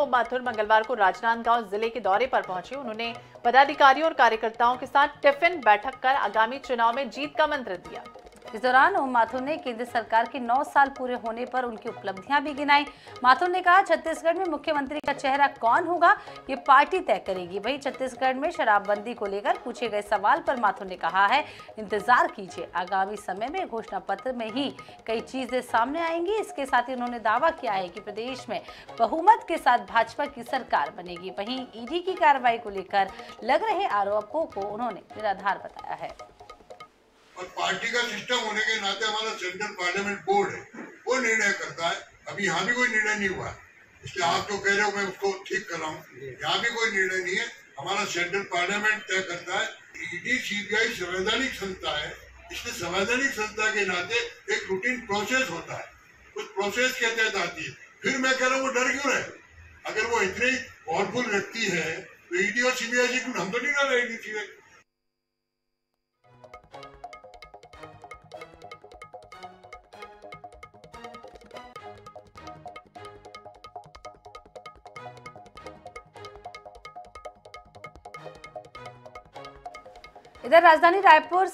ओम माथुर मंगलवार को राजनांदगांव जिले के दौरे पर पहुंचे। उन्होंने पदाधिकारियों और कार्यकर्ताओं के साथ टिफिन बैठक कर आगामी चुनाव में जीत का मंत्र दिया। इस दौरान ओम माथुर ने केंद्र सरकार के 9 साल पूरे होने पर उनकी उपलब्धियां भी गिनाई। माथुर ने कहा, छत्तीसगढ़ में मुख्यमंत्री का चेहरा कौन होगा ये पार्टी तय करेगी। वहीं छत्तीसगढ़ में शराबबंदी को लेकर पूछे गए सवाल पर माथुर ने कहा है, इंतजार कीजिए, आगामी समय में घोषणा पत्र में ही कई चीजें सामने आएंगी। इसके साथ ही उन्होंने दावा किया है कि प्रदेश में बहुमत के साथ भाजपा की सरकार बनेगी। वहीं ईडी की कार्रवाई को लेकर लग रहे आरोपों को उन्होंने निराधार बताया है। पार्टी का सिस्टम होने के नाते हमारा सेंट्रल पार्लियामेंट बोर्ड है, वो निर्णय करता है। अभी यहाँ भी कोई निर्णय नहीं हुआ, इसलिए आप जो कह रहे हो मैं उसको ठीक कर रहा हूँ। यहाँ भी कोई निर्णय नहीं है, हमारा सेंट्रल पार्लियामेंट तय करता है। ईडी सीबीआई संवैधानिक संस्था है, इसलिए संवैधानिक संस्था के नाते एक रूटीन प्रोसेस होता है, उस प्रोसेस के तहत आती है। फिर मैं कह रहा हूँ वो डर क्यों रहे? अगर वो इतनी पावरफुल व्यक्ति है तो ईडी और सीबीआई से क्यों हम तो नहीं डर रहे? इधर राजधानी रायपुर